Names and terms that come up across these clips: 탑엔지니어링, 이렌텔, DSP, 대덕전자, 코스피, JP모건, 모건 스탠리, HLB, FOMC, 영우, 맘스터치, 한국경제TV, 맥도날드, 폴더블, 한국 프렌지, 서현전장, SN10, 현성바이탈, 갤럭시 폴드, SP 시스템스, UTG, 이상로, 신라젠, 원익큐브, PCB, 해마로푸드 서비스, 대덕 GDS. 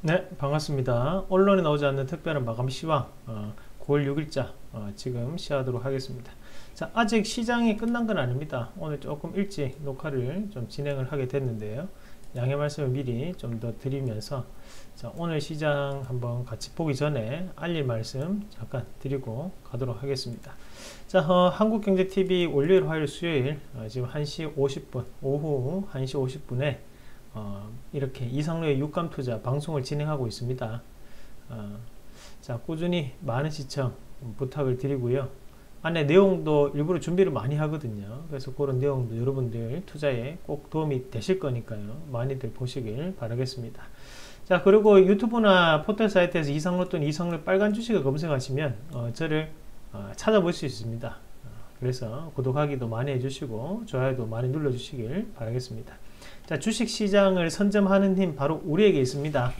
네, 반갑습니다. 언론에 나오지 않는 특별한 마감 시황 9월 6일자 지금 시하도록 하겠습니다. 자, 아직 시장이 끝난 건 아닙니다. 오늘 조금 일찍 녹화를 좀 진행을 하게 됐는데요. 양해 말씀을 미리 좀 더 드리면서, 자, 오늘 시장 한번 같이 보기 전에 알릴 말씀 잠깐 드리고 가도록 하겠습니다. 자, 한국경제TV 월요일, 화요일, 수요일 지금 1시 50분, 오후 1시 50분에 이렇게 이상로의 육감투자 방송을 진행하고 있습니다. 자, 꾸준히 많은 시청 부탁을 드리고요. 안에 내용도 일부러 준비를 많이 하거든요. 그래서 그런 내용도 여러분들 투자에 꼭 도움이 되실 거니까요. 많이들 보시길 바라겠습니다. 자, 그리고 유튜브나 포털 사이트에서 이상로 또는 이상로 빨간 주식을 검색하시면 저를 찾아볼 수 있습니다. 그래서 구독하기도 많이 해주시고 좋아요도 많이 눌러주시길 바라겠습니다. 자, 주식시장을 선점하는 힘 바로 우리에게 있습니다.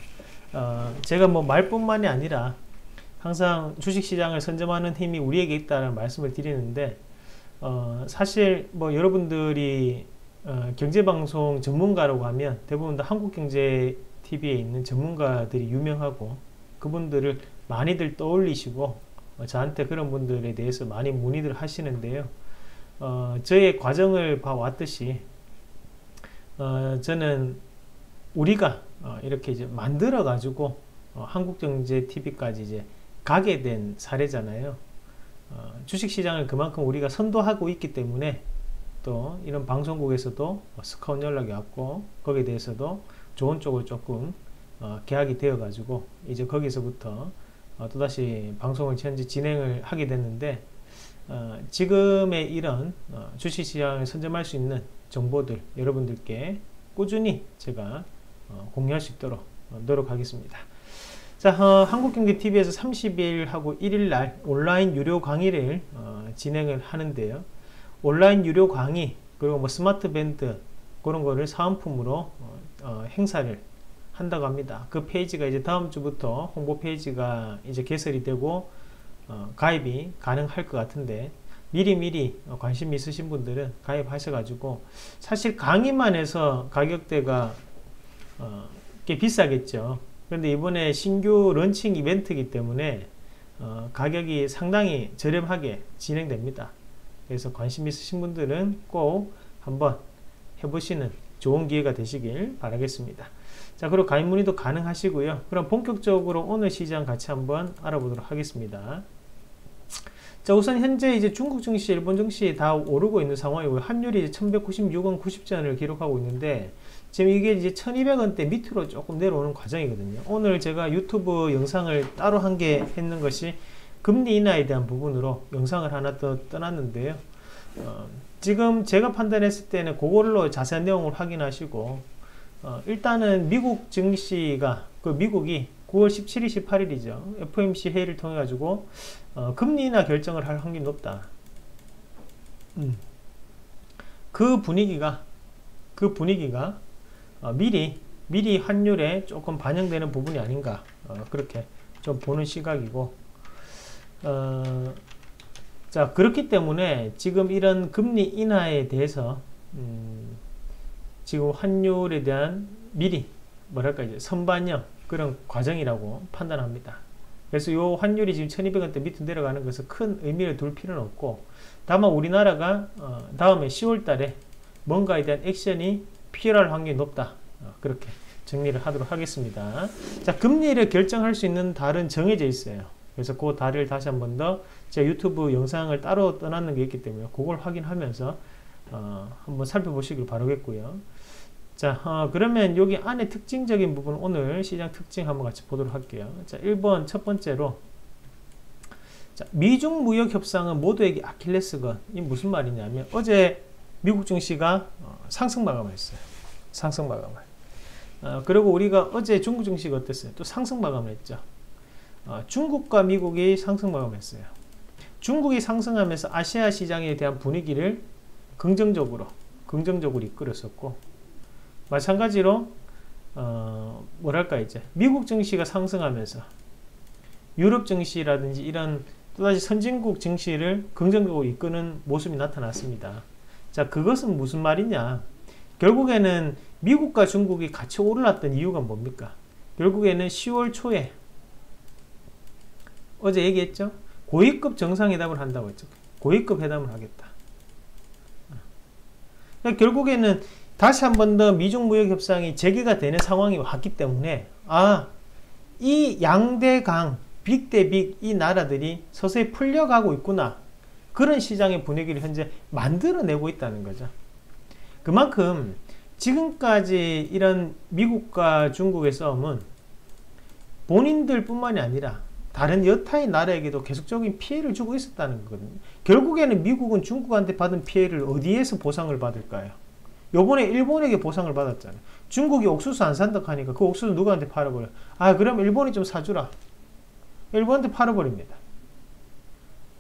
제가 뭐 말뿐만이 아니라 항상 주식시장을 선점하는 힘이 우리에게 있다는 말씀을 드리는데, 사실 뭐 여러분들이 경제방송 전문가라고 하면 대부분 다 한국경제TV에 있는 전문가들이 유명하고 그분들을 많이들 떠올리시고 저한테 그런 분들에 대해서 많이 문의들 하시는데요. 저의 과정을 봐왔듯이 저는 우리가 이렇게 이제 만들어 가지고 한국경제TV까지 이제 가게 된 사례잖아요. 주식시장을 그만큼 우리가 선도하고 있기 때문에 또 이런 방송국에서도 스카웃 연락이 왔고, 거기에 대해서도 좋은 쪽을 조금 계약이 되어 가지고 이제 거기서부터 또다시 방송을 현재 진행을 하게 됐는데, 지금의 이런 주식시장을 선점할 수 있는 정보들 여러분들께 꾸준히 제가 공유할 수 있도록 노력하겠습니다. 자, 한국경제TV에서 30일하고 1일날 온라인 유료 강의를 진행을 하는데요. 온라인 유료 강의, 그리고 뭐 스마트 밴드 그런 거를 사은품으로 행사를 한다고 합니다. 그 페이지가 이제 다음 주부터 홍보 페이지가 이제 개설이 되고 가입이 가능할 것 같은데, 미리미리 관심 있으신 분들은 가입하셔가지고, 사실 강의만 해서 가격대가 꽤 비싸겠죠. 그런데 이번에 신규 런칭 이벤트이기 때문에 가격이 상당히 저렴하게 진행됩니다. 그래서 관심 있으신 분들은 꼭 한번 해보시는 좋은 기회가 되시길 바라겠습니다. 자, 그리고 가입 문의도 가능하시고요. 그럼 본격적으로 오늘 시장 같이 한번 알아보도록 하겠습니다. 자, 우선 현재 이제 중국 증시, 일본 증시 다 오르고 있는 상황이고요. 환율이 1196원 90전을 기록하고 있는데, 지금 이게 이제 1200원대 밑으로 조금 내려오는 과정이거든요. 오늘 제가 유튜브 영상을 따로 한 개 했는 것이 금리 인하에 대한 부분으로 영상을 하나 더 떠났는데요. 지금 제가 판단했을 때는 그걸로 자세한 내용을 확인하시고, 일단은 미국 증시가, 그 미국이 9월 17일, 18일이죠. FOMC 회의를 통해 가지고 금리 인하 결정을 할 확률이 높다. 그 분위기가 미리 환율에 조금 반영되는 부분이 아닌가, 그렇게 좀 보는 시각이고, 자, 그렇기 때문에 지금 이런 금리 인하에 대해서 지금 환율에 대한 미리 뭐랄까 이제 선반영 그런 과정이라고 판단합니다. 그래서 요 환율이 지금 1200원대 밑으로 내려가는 것은 큰 의미를 둘 필요는 없고, 다만 우리나라가 다음에 10월 달에 뭔가에 대한 액션이 필요할 확률이 높다. 그렇게 정리를 하도록 하겠습니다. 자, 금리를 결정할 수 있는 달은 정해져 있어요. 그래서 그 달을 다시 한 번 더 제가 유튜브 영상을 따로 떠나는 게 있기 때문에 그걸 확인하면서 한번 살펴보시길 바라겠고요. 자, 그러면 여기 안에 특징적인 부분, 오늘 시장 특징 한번 같이 보도록 할게요. 자, 1번 첫 번째로, 자, 미중 무역 협상은 모두에게 아킬레스건. 이 무슨 말이냐면, 어제 미국 증시가 상승 마감했어요. 상승 마감을. 그리고 우리가 어제 중국 증시가 어땠어요? 또 상승 마감을 했죠. 중국과 미국이 상승 마감했어요. 중국이 상승하면서 아시아 시장에 대한 분위기를 긍정적으로 이끌었었고, 마찬가지로 뭐랄까 이제 미국 증시가 상승하면서 유럽 증시라든지 이런 또다시 선진국 증시를 긍정적으로 이끄는 모습이 나타났습니다. 자, 그것은 무슨 말이냐? 결국에는 미국과 중국이 같이 올랐던 이유가 뭡니까? 결국에는 10월 초에 어제 얘기했죠? 고위급 정상회담을 한다고 했죠. 고위급 회담을 하겠다. 그러니까 결국에는 다시 한 번 더 미중 무역 협상이 재개가 되는 상황이 왔기 때문에 아, 이 양대강 빅 대 빅 이 나라들이 서서히 풀려가고 있구나. 그런 시장의 분위기를 현재 만들어내고 있다는 거죠. 그만큼 지금까지 이런 미국과 중국의 싸움은 본인들 뿐만이 아니라 다른 여타의 나라에게도 계속적인 피해를 주고 있었다는 거거든요. 결국에는 미국은 중국한테 받은 피해를 어디에서 보상을 받을까요? 요번에 일본에게 보상을 받았잖아요. 중국이 옥수수 안 산다고 하니까 그 옥수수 누구한테 팔아버려? 아, 그럼 일본이 좀 사주라. 일본한테 팔아버립니다.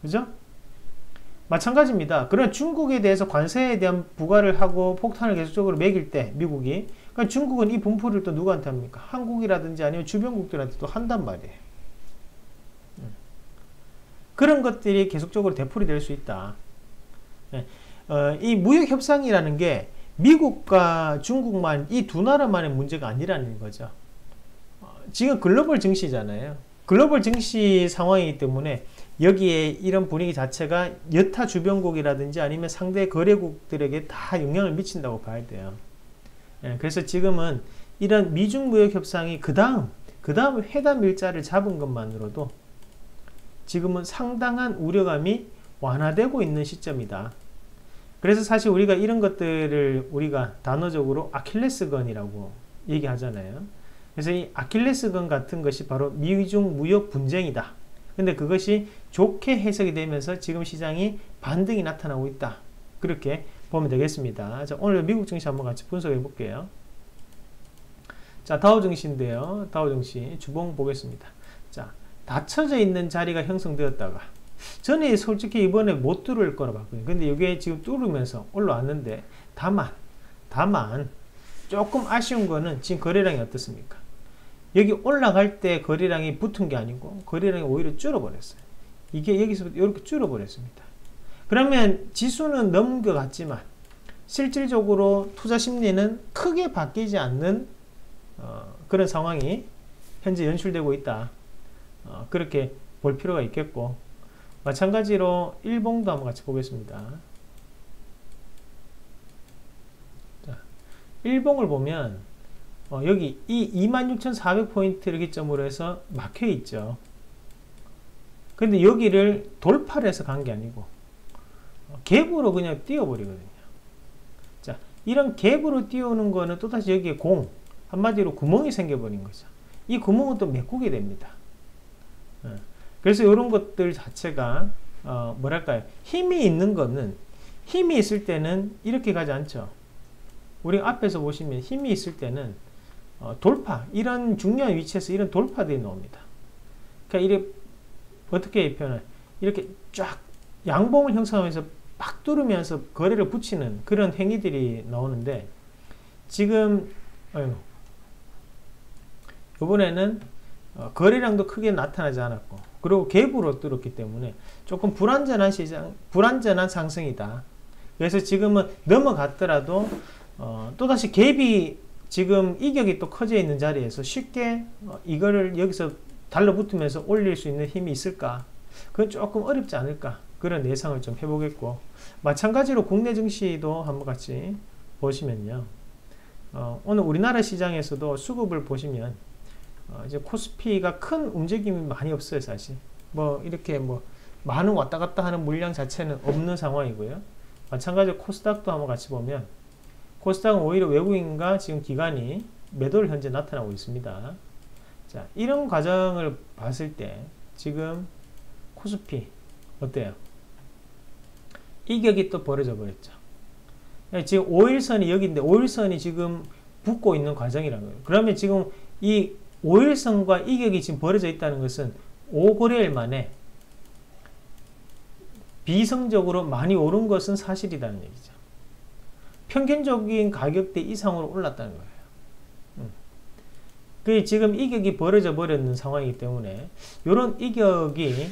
그죠? 마찬가지입니다. 그러나 중국에 대해서 관세에 대한 부과를 하고 폭탄을 계속적으로 매길 때 미국이, 그러니까 중국은 이 분포를 또 누구한테 합니까? 한국이라든지 아니면 주변국들한테 또 한단 말이에요. 그런 것들이 계속적으로 되풀이 될 수 있다. 이 무역협상이라는 게 미국과 중국만, 이 두 나라만의 문제가 아니라는 거죠. 지금 글로벌 증시잖아요. 글로벌 증시 상황이기 때문에 여기에 이런 분위기 자체가 여타 주변국이라든지 아니면 상대 거래국들에게 다 영향을 미친다고 봐야 돼요. 그래서 지금은 이런 미중 무역 협상이 그 다음 회담 일자를 잡은 것만으로도 지금은 상당한 우려감이 완화되고 있는 시점이다. 그래서 사실 우리가 이런 것들을 우리가 단어적으로 아킬레스건이라고 얘기하잖아요. 그래서 이 아킬레스건 같은 것이 바로 미중 무역 분쟁이다. 근데 그것이 좋게 해석이 되면서 지금 시장이 반등이 나타나고 있다. 그렇게 보면 되겠습니다. 자, 오늘 미국 증시 한번 같이 분석해 볼게요. 자, 다우 증시인데요. 다우 증시 주봉 보겠습니다. 자, 닫혀져 있는 자리가 형성되었다가 전에 솔직히 이번에 못 뚫을 거라 봤거든요. 근데 이게 지금 뚫으면서 올라왔는데 다만 조금 아쉬운 거는 지금 거래량이 어떻습니까? 여기 올라갈 때 거래량이 붙은 게 아니고 거래량이 오히려 줄어버렸어요. 이게 여기서부터 이렇게 줄어버렸습니다. 그러면 지수는 넘겨갔지만 실질적으로 투자 심리는 크게 바뀌지 않는 그런 상황이 현재 연출되고 있다. 그렇게 볼 필요가 있겠고, 마찬가지로 일봉도 한번 같이 보겠습니다. 자, 일봉을 보면 여기 이 26,400포인트를 기점으로 해서 막혀있죠. 근데 여기를 돌파를 해서 간 게 아니고 갭으로 그냥 띄워버리거든요. 자, 이런 갭으로 띄우는 거는 또다시 여기에 한마디로 구멍이 생겨버린 거죠. 이 구멍은 또 메꾸게 됩니다. 그래서 이런 것들 자체가 뭐랄까요, 힘이 있는 거는, 힘이 있을 때는 이렇게 가지 않죠. 우리 앞에서 보시면 힘이 있을 때는 돌파, 이런 중요한 위치에서 이런 돌파들이 나옵니다. 그러니까 이렇게 어떻게 표현을, 이렇게 쫙 양봉을 형성하면서 팍 뚫으면서 거래를 붙이는 그런 행위들이 나오는데, 지금 이번에는 거래량도 크게 나타나지 않았고, 그리고 갭으로 뚫었기 때문에 조금 불안전한 시장, 불안전한 상승이다. 그래서 지금은 넘어갔더라도 또다시 갭이 지금 이격이 또 커져 있는 자리에서 쉽게 이거를 여기서 달라붙으면서 올릴 수 있는 힘이 있을까? 그건 조금 어렵지 않을까? 그런 예상을 좀 해보겠고, 마찬가지로 국내 증시도 한번 같이 보시면요. 오늘 우리나라 시장에서도 수급을 보시면 이제 코스피가 큰 움직임이 많이 없어요. 사실 뭐 이렇게 뭐 많은 왔다 갔다 하는 물량 자체는 없는 상황이고요. 마찬가지로 코스닥도 한번 같이 보면 코스닥은 오히려 외국인과 지금 기관이 매도를 현재 나타나고 있습니다. 자, 이런 과정을 봤을 때 지금 코스피 어때요? 이격이 또 벌어져 버렸죠. 지금 5일선이 여기인데 5일선이 지금 붙고 있는 과정이라는 거예요. 그러면 지금 이 5일선과 이격이 지금 벌어져 있다는 것은 5거래일 만에 비이성적으로 많이 오른 것은 사실이라는 얘기죠. 평균적인 가격대 이상으로 올랐다는 거예요. 그 지금 이격이 벌어져 버리는 상황이기 때문에 이런 이격이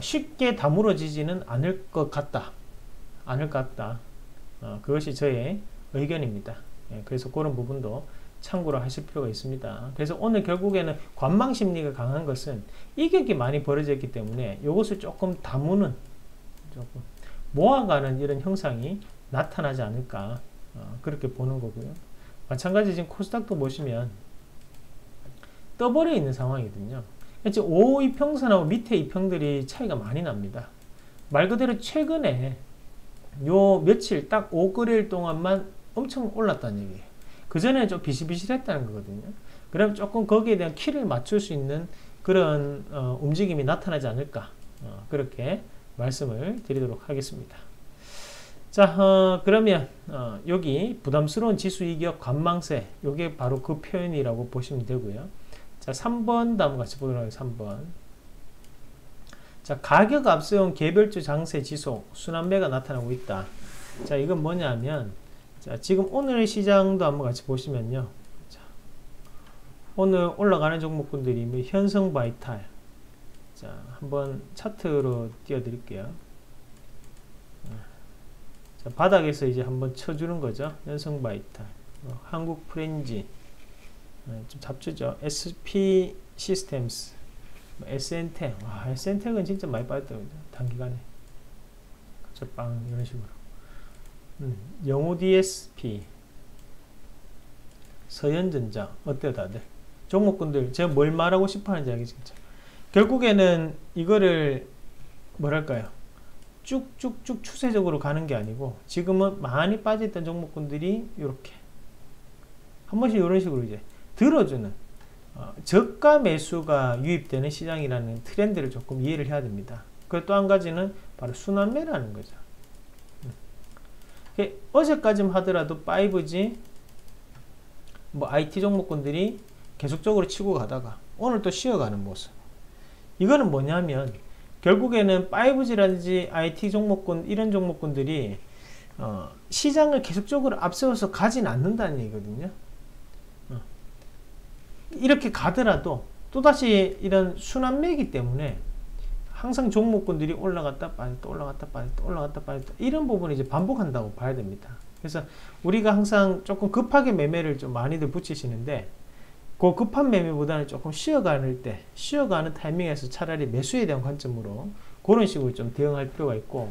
쉽게 다물어지지는 않을 것 같다. 그것이 저의 의견입니다. 그래서 그런 부분도 참고를 하실 필요가 있습니다. 그래서 오늘 결국에는 관망 심리가 강한 것은 이격이 많이 벌어졌기 때문에 이것을 조금 다무는, 조금 모아가는 이런 형상이 나타나지 않을까, 그렇게 보는 거고요. 마찬가지 지금 코스닥도 보시면 떠버려 있는 상황이거든요. 지금 5 이평선하고 밑에 이평들이 차이가 많이 납니다. 말 그대로 최근에 요 며칠 딱 5거래일 동안만 엄청 올랐다는 얘기예요. 그 전에 좀 비실비실했다는 거거든요. 그럼 조금 거기에 대한 키를 맞출 수 있는 그런 움직임이 나타나지 않을까, 그렇게 말씀을 드리도록 하겠습니다. 자, 그러면 여기 부담스러운 지수 이격 관망세, 요게 바로 그 표현이라고 보시면 되고요. 자, 3번 다음 같이 보도록 하겠습니다. 3번. 자, 가격 앞세운 개별주 장세 지속 순환매가 나타나고 있다. 자, 이건 뭐냐면, 자, 지금 오늘의 시장도 한번 같이 보시면요. 자, 오늘 올라가는 종목군들이 뭐 현성바이탈. 자, 한번 차트로 띄워드릴게요. 자, 바닥에서 이제 한번 쳐주는 거죠. 현성바이탈, 한국 프렌지, 좀 잡초죠. SP 시스템스, SN10. 와, SN10은 진짜 많이 빠졌더라고요. 단기간에. 그쵸, 빵, 이런 식으로. 영우 DSP, 서현전장. 어때요, 다들? 종목군들, 제가 뭘 말하고 싶어 하는지 알겠지, 진짜. 결국에는 이거를, 뭐랄까요, 쭉쭉쭉 추세적으로 가는 게 아니고, 지금은 많이 빠져있던 종목군들이, 요렇게. 한 번씩 이런 식으로 이제, 들어주는, 저가 매수가 유입되는 시장이라는 트렌드를 조금 이해를 해야 됩니다. 그 또 한 가지는 바로 순환매라는 거죠. 어제까지만 하더라도 5G, 뭐 IT 종목군들이 계속적으로 치고 가다가 오늘 또 쉬어가는 모습. 이거는 뭐냐면 결국에는 5G라든지 IT 종목군, 이런 종목군들이 시장을 계속적으로 앞세워서 가진 않는다는 얘기거든요. 이렇게 가더라도 또다시 이런 순환매이기 때문에 항상 종목군들이 올라갔다 빠졌다 올라갔다 빠졌다 올라갔다 빠졌다 이런 부분을 이제 반복한다고 봐야 됩니다. 그래서 우리가 항상 조금 급하게 매매를 좀 많이들 붙이시는데, 그 급한 매매보다는 조금 쉬어가는 때, 쉬어가는 타이밍에서 차라리 매수에 대한 관점으로 그런 식으로 좀 대응할 필요가 있고,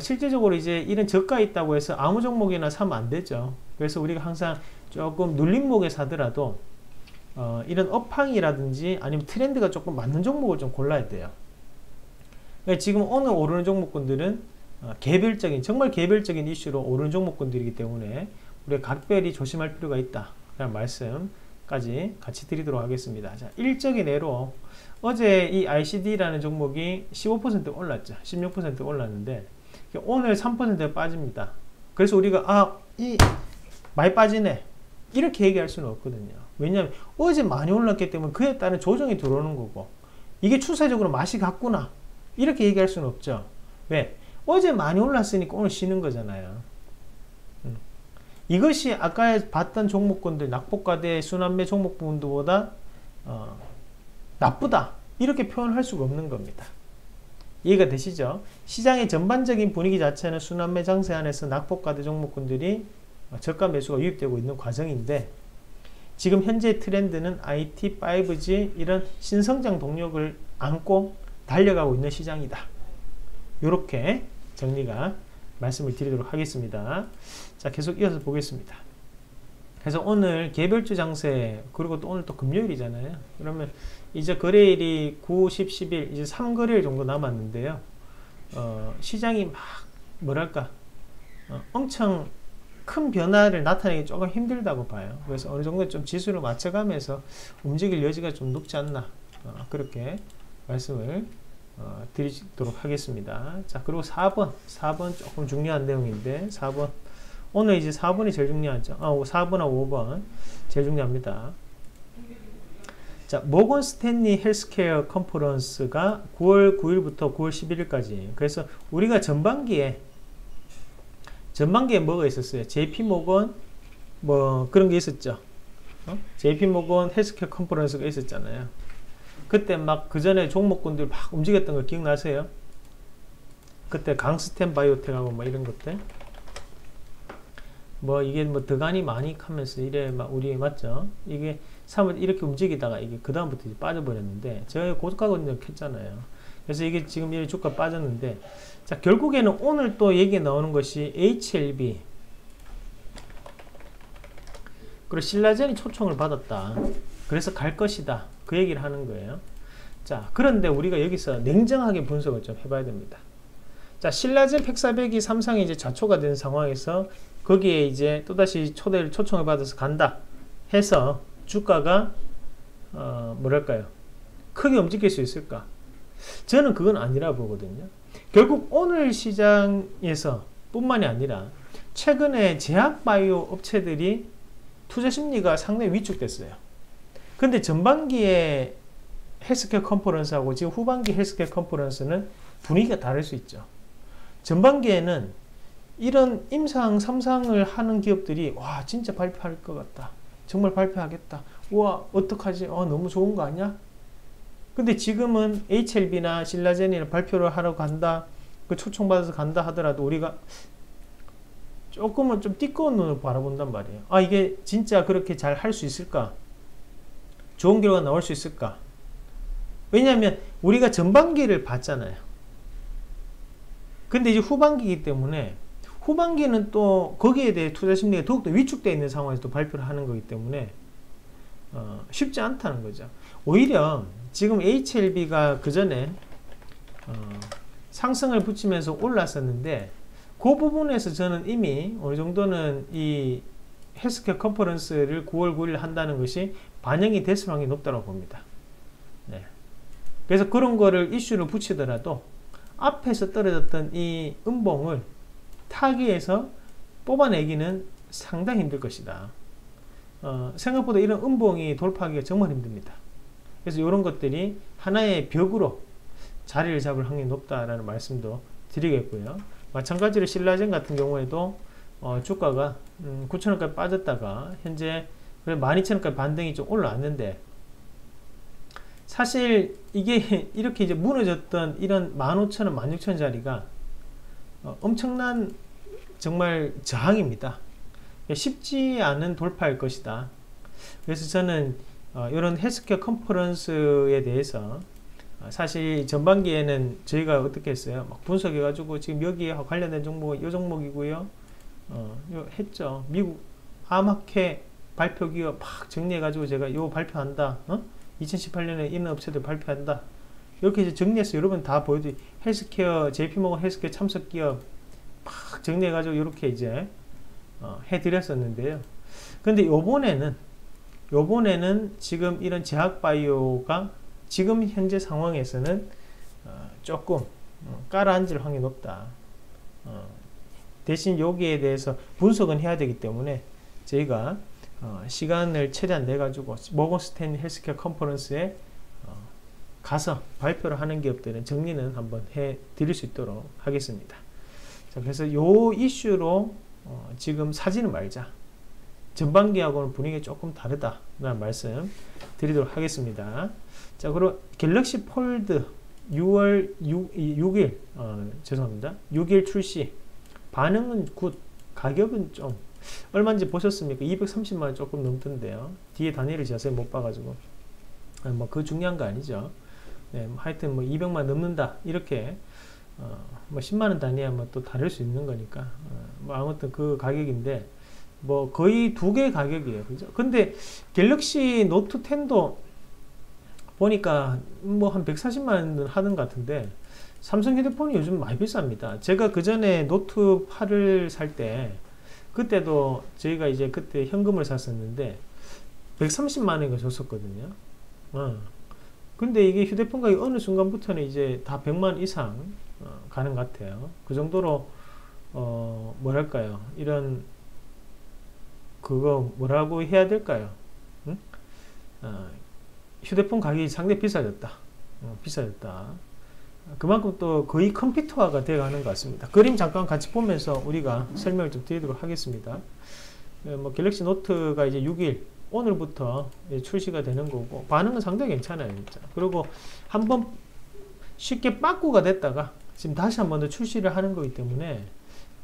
실제적으로 이제 이런 저가 있다고 해서 아무 종목이나 사면 안 되죠. 그래서 우리가 항상 조금 눌림목에 사더라도 이런 업황이라든지 아니면 트렌드가 조금 맞는 종목을 좀 골라야 돼요. 그러니까 지금 오늘 오르는 종목군들은 개별적인, 정말 개별적인 이슈로 오르는 종목군들이기 때문에 우리가 각별히 조심할 필요가 있다, 라는 말씀까지 같이 드리도록 하겠습니다. 자, 일적인 애로 어제 이 ICD라는 종목이 15% 올랐죠. 16% 올랐는데 오늘 3% 빠집니다. 그래서 우리가 많이 빠지네, 이렇게 얘기할 수는 없거든요. 왜냐하면 어제 많이 올랐기 때문에 그에 따른 조정이 들어오는 거고, 이게 추세적으로 맛이 갔구나, 이렇게 얘기할 수는 없죠. 왜? 어제 많이 올랐으니까 오늘 쉬는 거잖아요. 이것이 아까 봤던 종목군들, 낙폭과대 순환매 종목 부분들보다 나쁘다, 이렇게 표현할 수가 없는 겁니다. 이해가 되시죠? 시장의 전반적인 분위기 자체는 순환매 장세 안에서 낙폭과대 종목군들이 저가 매수가 유입되고 있는 과정인데, 지금 현재 트렌드는 IT, 5G 이런 신성장 동력을 안고 달려가고 있는 시장이다, 요렇게 정리가 말씀을 드리도록 하겠습니다. 자, 계속 이어서 보겠습니다. 그래서 오늘 개별주 장세, 그리고 또 오늘 또 금요일이잖아요. 그러면 이제 거래일이 9, 10, 11 이제 3거래일 정도 남았는데요. 시장이 막 뭐랄까 엄청 큰 변화를 나타내기 조금 힘들다고 봐요. 그래서 어느 정도 좀 지수를 맞춰가면서 움직일 여지가 좀 높지 않나, 그렇게 말씀을 드리도록 하겠습니다. 자, 그리고 4번. 4번 조금 중요한 내용인데, 4번. 오늘 이제 4번이 제일 중요하죠. 4번하고 5번. 제일 중요합니다. 자, 모건 스탠리 헬스케어 컨퍼런스가 9월 9일부터 9월 11일까지. 그래서 우리가 전반기에 뭐가 있었어요? JP모건 뭐 그런 게 있었죠. JP모건 헬스케어 컨퍼런스가 있었잖아요. 그때 막 그 전에 종목군들 막 움직였던 거 기억나세요? 그때 강스텐 바이오텍하고 뭐 이런 것들. 뭐 이게 뭐 더간이 많이 하면서 이래 막 우리 맞죠? 이게 3월 이렇게 움직이다가 이게 그 다음부터 이제 빠져버렸는데 제가 고가가 했잖아요. 그래서 이게 지금 이렇게 주가 빠졌는데, 자 결국에는 오늘 또 얘기 나오는 것이 HLB 그리고 신라젠이 초청을 받았다. 그래서 갈 것이다. 그 얘기를 하는 거예요. 자 그런데 우리가 여기서 냉정하게 분석을 좀 해봐야 됩니다. 자 신라젠 팩400이 삼성이 이제 좌초가 된 상황에서 거기에 이제 또다시 초대를 초청을 받아서 간다 해서 주가가 뭐랄까요, 크게 움직일 수 있을까? 저는 그건 아니라 보거든요. 결국 오늘 시장에서 뿐만이 아니라 최근에 제약바이오 업체들이 투자 심리가 상당히 위축됐어요. 근데 전반기에 헬스케어 컨퍼런스하고 지금 후반기 헬스케어 컨퍼런스는 분위기가 다를 수 있죠. 전반기에는 이런 임상, 삼상을 하는 기업들이 와 진짜 발표할 것 같다, 정말 발표하겠다, 우와 어떡하지, 너무 좋은 거 아니야? 근데 지금은 HLB나 신라젠이나 발표를 하러 간다, 그 초청받아서 간다 하더라도 우리가 조금은 좀 띠꺼운 눈으로 바라본단 말이에요. 아 이게 진짜 그렇게 잘 할 수 있을까? 좋은 결과가 나올 수 있을까? 왜냐하면 우리가 전반기를 봤잖아요. 근데 이제 후반기이기 때문에 후반기는 또 거기에 대해 투자 심리가 더욱더 위축되어 있는 상황에서 또 발표를 하는 거기 때문에 쉽지 않다는 거죠. 오히려 지금 HLB가 그 전에 상승을 붙이면서 올랐었는데 그 부분에서 저는 이미 어느 정도는 이 헬스케어 컨퍼런스를 9월 9일 한다는 것이 반영이 됐을 확률이 높다고 봅니다. 네. 그래서 그런 거를 이슈를 붙이더라도 앞에서 떨어졌던 이 음봉을 타기에서 뽑아내기는 상당히 힘들 것이다. 생각보다 이런 음봉이 돌파하기가 정말 힘듭니다. 그래서 이런 것들이 하나의 벽으로 자리를 잡을 확률이 높다라는 말씀도 드리겠고요. 마찬가지로 신라젠 같은 경우에도 주가가 9,000원까지 빠졌다가 현재 12,000원까지 반등이 좀 올라왔는데, 사실 이게 이렇게 이제 무너졌던 이런 15,000원, 16,000원 자리가 엄청난 정말 저항입니다. 쉽지 않은 돌파일 것이다. 그래서 저는 이런 헬스케어 컨퍼런스에 대해서 사실 전반기에는 저희가 어떻게 했어요? 막 분석해가지고 지금 여기에 관련된 종목, 이 종목이고요. 했죠. 미국 암학회 발표기업 팍 정리해가지고 제가 요 발표한다. 2018년에 이런 업체들 발표한다. 이렇게 이제 정리해서 여러분 다 보여드리, 헬스케어, JP모건 헬스케어 참석기업 팍 정리해가지고 이렇게 이제 해드렸었는데요. 근데 요번에는 지금 이런 제약바이오가 지금 현재 상황에서는 조금 깔아앉을 확률이 높다. 대신 여기에 대해서 분석은 해야 되기 때문에 저희가 시간을 최대한 내가지고 모건 스탠리 헬스케어 컨퍼런스에 가서 발표를 하는 기업들은 정리는 한번 해 드릴 수 있도록 하겠습니다. 자, 그래서 요 이슈로 지금 사지는 말자. 전반기하고는 분위기가 조금 다르다라는 말씀 드리도록 하겠습니다. 자, 그리고 갤럭시 폴드 6일 죄송합니다. 6일 출시. 반응은 굿. 가격은 좀 얼마인지 보셨습니까? 230만원 조금 넘던데요. 뒤에 단위를 자세히 못 봐가지고 뭐 그 중요한 거 아니죠. 네, 하여튼 뭐 200만원 넘는다 이렇게 뭐 10만원 단위야 뭐 또 다를 수 있는 거니까 뭐 아무튼 그 가격인데 뭐 거의 두 개의 가격이에요. 그죠? 근데 갤럭시 노트 10도 보니까 뭐 한 140만원 하는 것 같은데 삼성 휴대폰이 요즘 많이 비쌉니다. 제가 그 전에 노트 8을 살 때 그때도 저희가 이제 그때 현금을 샀었는데 130만원인가 줬었거든요. 근데 이게 휴대폰 가격이 어느 순간부터는 이제 다 100만원 이상 가는 것 같아요. 그 정도로 뭐랄까요, 이런 그거 뭐라고 해야 될까요? 휴대폰 가격이 상당히 비싸졌다. 비싸졌다. 그만큼 또 거의 컴퓨터화가 되어가는 것 같습니다. 그림 잠깐 같이 보면서 우리가 설명을 좀 드리도록 하겠습니다. 뭐 갤럭시 노트가 이제 6일 오늘부터 이제 출시가 되는 거고 반응은 상당히 괜찮아요, 진짜. 그리고 한번 쉽게 빠꾸가 됐다가 지금 다시 한 번 더 출시를 하는 거기 때문에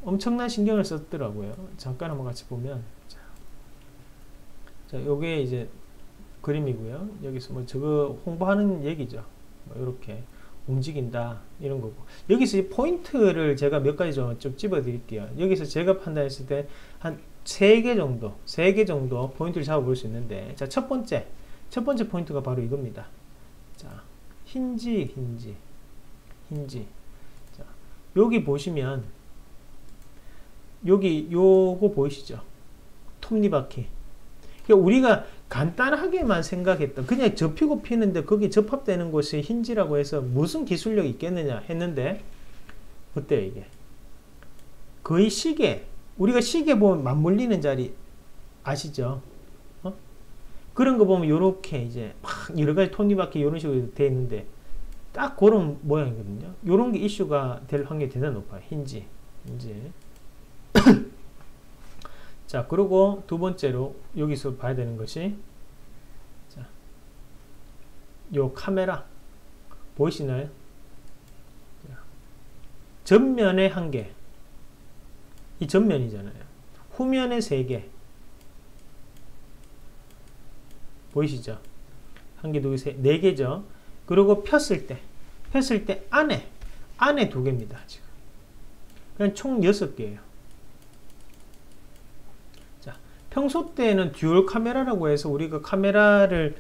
엄청난 신경을 썼더라고요. 잠깐 한번 같이 보면, 자, 요게 이제 그림이고요. 여기서 뭐 저거 홍보하는 얘기죠. 뭐 이렇게 움직인다 이런 거고, 여기서 이 포인트를 제가 몇 가지 좀 찝어 드릴게요. 여기서 제가 판단했을 때 한 3개 정도, 3개 정도 포인트를 잡아볼 수 있는데, 자, 첫 번째 포인트가 바로 이겁니다. 자, 힌지. 자, 여기 보시면, 여기 요거 보이시죠? 톱니바퀴. 그러니까 우리가 간단하게만 생각했던, 그냥 접히고 피는데 거기 접합되는 곳이 힌지라고 해서 무슨 기술력이 있겠느냐 했는데, 어때요? 이게 거의 시계, 우리가 시계 보면 맞물리는 자리 아시죠? 어? 그런 거 보면 요렇게 이제 막 여러가지 톱니바퀴 이런 식으로 되어 있는데 딱 그런 모양이거든요. 요런 게 이슈가 될 확률이 대단히 높아요. 힌지. 자, 그리고 두 번째로 여기서 봐야 되는 것이, 자, 요 카메라 보이시나요? 전면에 1개, 이 전면이잖아요. 후면에 3개 보이시죠? 1개, 2개, 4개죠. 그리고 폈을 때 안에 2개입니다. 지금 그냥 총 6개예요. 자, 평소 때는 듀얼 카메라라고 해서 우리가 카메라를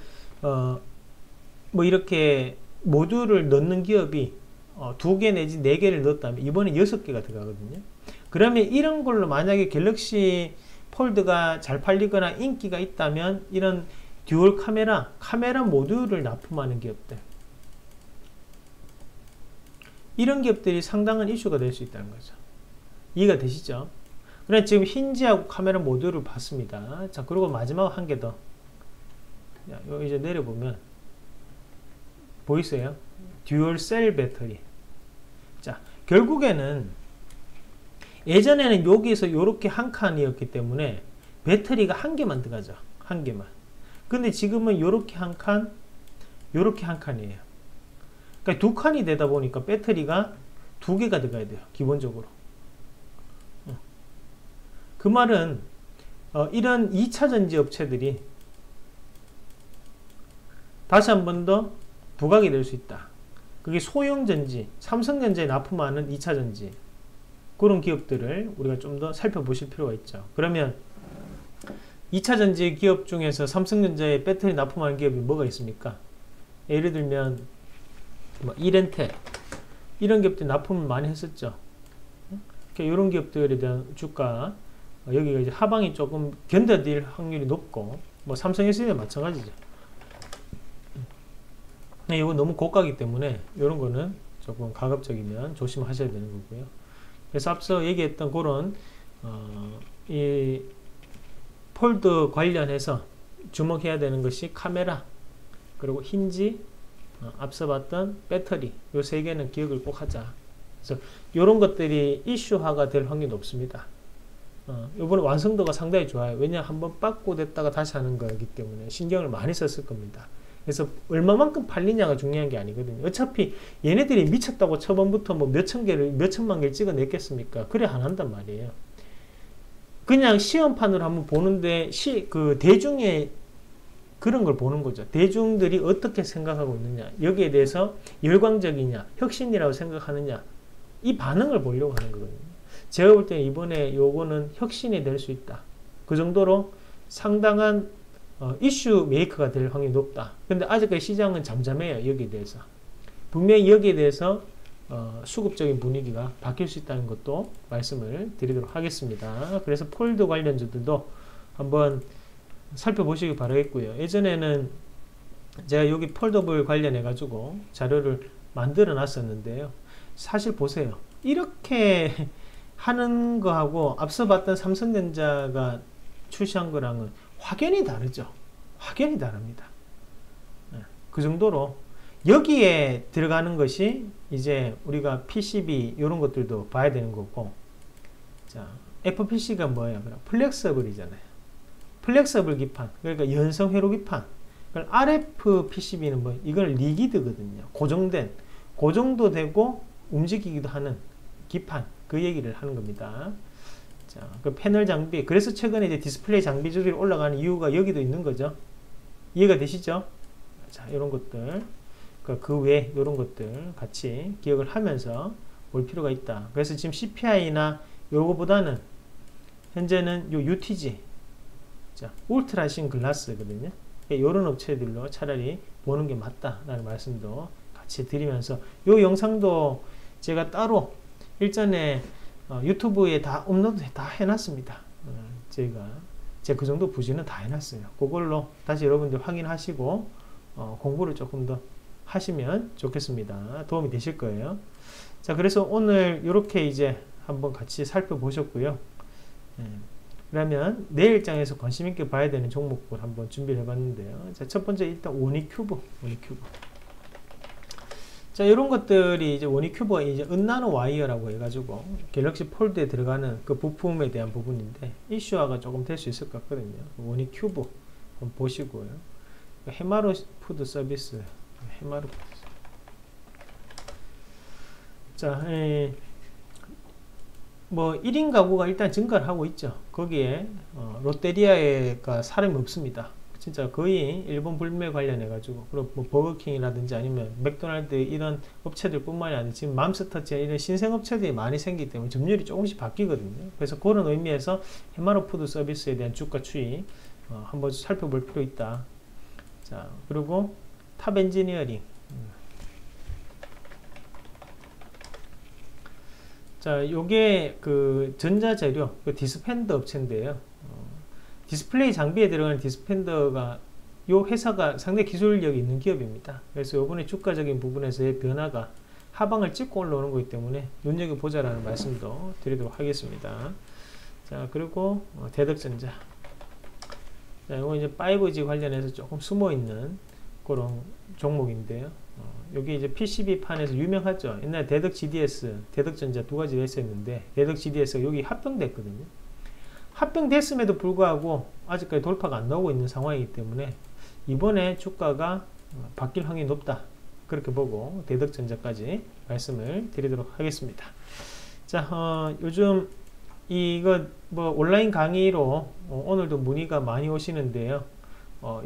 뭐 이렇게 모듈을 넣는 기업이 2개 내지 4개를 넣었다면 이번에 6개가 들어가거든요. 그러면 이런 걸로 만약에 갤럭시 폴드가 잘 팔리거나 인기가 있다면 이런 듀얼 카메라 모듈을 납품하는 기업들, 이런 기업들이 상당한 이슈가 될 수 있다는 거죠. 이해가 되시죠? 그래, 지금 힌지하고 카메라 모듈을 봤습니다. 자, 그리고 마지막 1개 더. 자, 여기 이제 내려보면 보이세요? 듀얼 셀 배터리. 자, 결국에는 예전에는 여기에서 요렇게 1칸이었기 때문에 배터리가 1개만 들어가죠. 1개만. 근데 지금은 요렇게 1칸, 요렇게 1칸이에요. 그러니까 2칸이 되다 보니까 배터리가 2개가 들어가야 돼요, 기본적으로. 그 말은 이런 2차 전지 업체들이 다시 한 번 더 부각이 될 수 있다. 그게 소형 전지, 삼성전자에 납품하는 2차 전지, 그런 기업들을 우리가 좀 더 살펴보실 필요가 있죠. 그러면 2차 전지 기업 중에서 삼성전자에 배터리 납품하는 기업이 뭐가 있습니까? 예를 들면 뭐 이렌텔, 이런 기업들이 납품을 많이 했었죠. 이런 기업들에 대한 주가, 여기가 이제 하방이 조금 견뎌질 확률이 높고, 뭐 삼성 SD도 마찬가지죠. 근데 이거 너무 고가기 때문에 이런 거는 조금 가급적이면 조심하셔야 되는 거고요. 그래서 앞서 얘기했던 그런 이 폴드 관련해서 주목해야 되는 것이 카메라, 그리고 힌지, 앞서 봤던 배터리, 요 3개는 기억을 꼭 하자. 그래서 요런 것들이 이슈화가 될 확률이 높습니다. 요번에 완성도가 상당히 좋아요. 왜냐, 한번 빠꾸 됐다가 다시 하는 거기 때문에 신경을 많이 썼을 겁니다. 그래서 얼마만큼 팔리냐가 중요한 게 아니거든요. 어차피 얘네들이 미쳤다고 처음부터 뭐 몇천만 개를 찍어냈겠습니까? 그래 안 한단 말이에요. 그냥 시험판으로 한번 보는데, 그 대중의 그런 걸 보는 거죠. 대중들이 어떻게 생각하고 있느냐, 여기에 대해서 열광적이냐, 혁신이라고 생각하느냐, 이 반응을 보려고 하는 거거든요. 제가 볼 때 이번에 요거는 혁신이 될 수 있다. 그 정도로 상당한 이슈 메이커가 될 확률이 높다. 근데 아직까지 시장은 잠잠해요, 여기에 대해서. 분명히 여기에 대해서 수급적인 분위기가 바뀔 수 있다는 것도 말씀을 드리도록 하겠습니다. 그래서 폴드 관련주들도 한번 살펴보시기 바라겠고요. 예전에는 제가 여기 폴더블 관련해 가지고 자료를 만들어 놨었는데요. 사실 보세요, 이렇게 하는 거하고 앞서 봤던 삼성전자가 출시한 거랑은 확연히 다르죠. 확연히 다릅니다. 그 정도로 여기에 들어가는 것이 이제 우리가 PCB 이런 것들도 봐야 되는 거고, 자, FPC가 뭐예요? 플렉서블이잖아요. 플렉서블 기판, 그러니까 연성 회로 기판. RF PCB는 뭐, 이건 리기드거든요. 고정도 되고 움직이기도 하는 기판. 그 얘기를 하는 겁니다. 자, 그 패널 장비, 그래서 최근에 이제 디스플레이 장비 조절이 올라가는 이유가 여기도 있는 거죠. 이해가 되시죠? 자, 이런 것들, 그 외에 이런 것들 같이 기억을 하면서 볼 필요가 있다. 그래서 지금 CPI나 요거보다는 현재는 요 UTG, 자, 울트라신 글라스거든요. 요런 업체들로 차라리 보는 게 맞다라는 말씀도 같이 드리면서, 요 영상도 제가 따로 일전에 유튜브에 다 업로드 다 해놨습니다. 제가 그 정도 부지는 다 해놨어요. 그걸로 다시 여러분들 확인하시고 공부를 조금 더 하시면 좋겠습니다. 도움이 되실 거예요. 자, 그래서 오늘 이렇게 이제 한번 같이 살펴보셨고요. 그러면 내일 장에서 관심 있게 봐야 되는 종목을 한번 준비를 해봤는데요. 자, 첫 번째 일단 원익큐브. 자, 이런 것들이 이제 원익큐브가 이제 은나노 와이어라고 해가지고 갤럭시 폴드에 들어가는 그 부품에 대한 부분인데 이슈화가 조금 될 수 있을 것 같거든요. 원익큐브 한번 보시고요. 해마로푸드 서비스, 해마로푸드. 자, 뭐 1인 가구가 일단 증가를 하고 있죠. 거기에 롯데리아에가 사람이 없습니다. 진짜 거의 일본 불매 관련해 가지고, 그리고 뭐 버거킹이라든지 아니면 맥도날드 이런 업체들 뿐만이 아니라 지금 맘스터치 이런 신생업체들이 많이 생기기 때문에 점유율이 조금씩 바뀌거든요. 그래서 그런 의미에서 해마로푸드 서비스에 대한 주가 추이 한번 살펴볼 필요 있다. 자, 그리고 탑엔지니어링. 자, 요게 그 전자재료, 그 디스펜더 업체인데요. 디스플레이 장비에 들어가는 디스펜더가, 요 회사가 상당히 기술력이 있는 기업입니다. 그래서 요번에 주가적인 부분에서의 변화가 하방을 찍고 올라오는 거기 때문에 눈여겨보자라는 말씀도 드리도록 하겠습니다. 자, 그리고 대덕전자. 자, 요거 이제 5G 관련해서 조금 숨어있는 그런 종목인데요. 여기 이제 PCB판에서 유명하죠. 옛날에 대덕 GDS, 대덕전자 두 가지가 있었는데, 대덕 GDS가 여기 합병됐거든요. 합병됐음에도 불구하고 아직까지 돌파가 안 나오고 있는 상황이기 때문에 이번에 주가가 바뀔 확률이 높다. 그렇게 보고 대덕전자까지 말씀을 드리도록 하겠습니다. 자, 요즘 이거 뭐 온라인 강의로 오늘도 문의가 많이 오시는데요.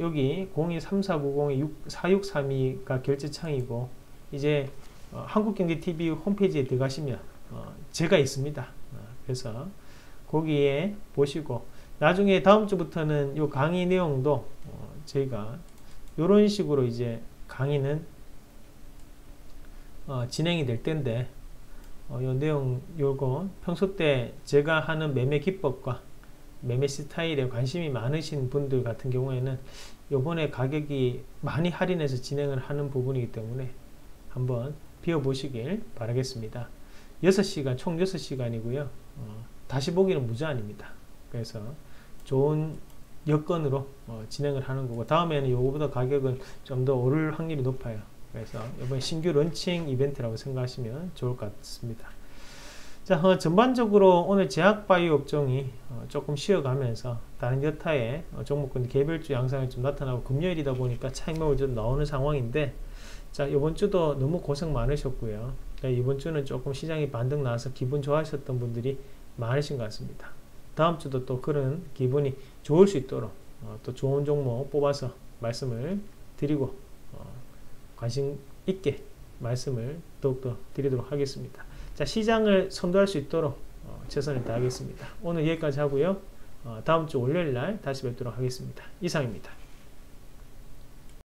여기 023490-4632가 결제창이고, 이제 한국경제TV 홈페이지에 들어가시면 제가 있습니다. 그래서 거기에 보시고, 나중에 다음 주부터는 요 강의 내용도 저희가 요런 식으로 이제 강의는 진행이 될 텐데, 요 내용 요거 평소 때 제가 하는 매매 기법과 매매 스타일에 관심이 많으신 분들 같은 경우에는 요번에 가격이 많이 할인해서 진행을 하는 부분이기 때문에 한번 비워보시길 바라겠습니다. 6시간, 총 6시간이고요. 다시 보기는 무제한입니다. 그래서 좋은 여건으로 진행을 하는 거고, 다음에는 요거보다 가격은 좀 더 오를 확률이 높아요. 그래서 이번에 신규 런칭 이벤트라고 생각하시면 좋을 것 같습니다. 자, 전반적으로 오늘 제약바이오 업종이 조금 쉬어가면서 다른 여타의 종목군 개별주 양상이 좀 나타나고, 금요일이다 보니까 차익목을 좀 나오는 상황인데, 자, 이번 주도 너무 고생 많으셨고요. 이번 주는 조금 시장이 반등 나와서 기분 좋아하셨던 분들이 많으신 것 같습니다. 다음 주도 또 그런 기분이 좋을 수 있도록 또 좋은 종목 뽑아서 말씀을 드리고, 관심 있게 말씀을 더욱더 드리도록 하겠습니다. 자, 시장을 선도할 수 있도록 최선을 다하겠습니다. 오늘 여기까지 하고요. 다음 주 월요일 날 다시 뵙도록 하겠습니다. 이상입니다.